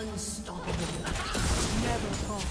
Unstoppable. Never caught.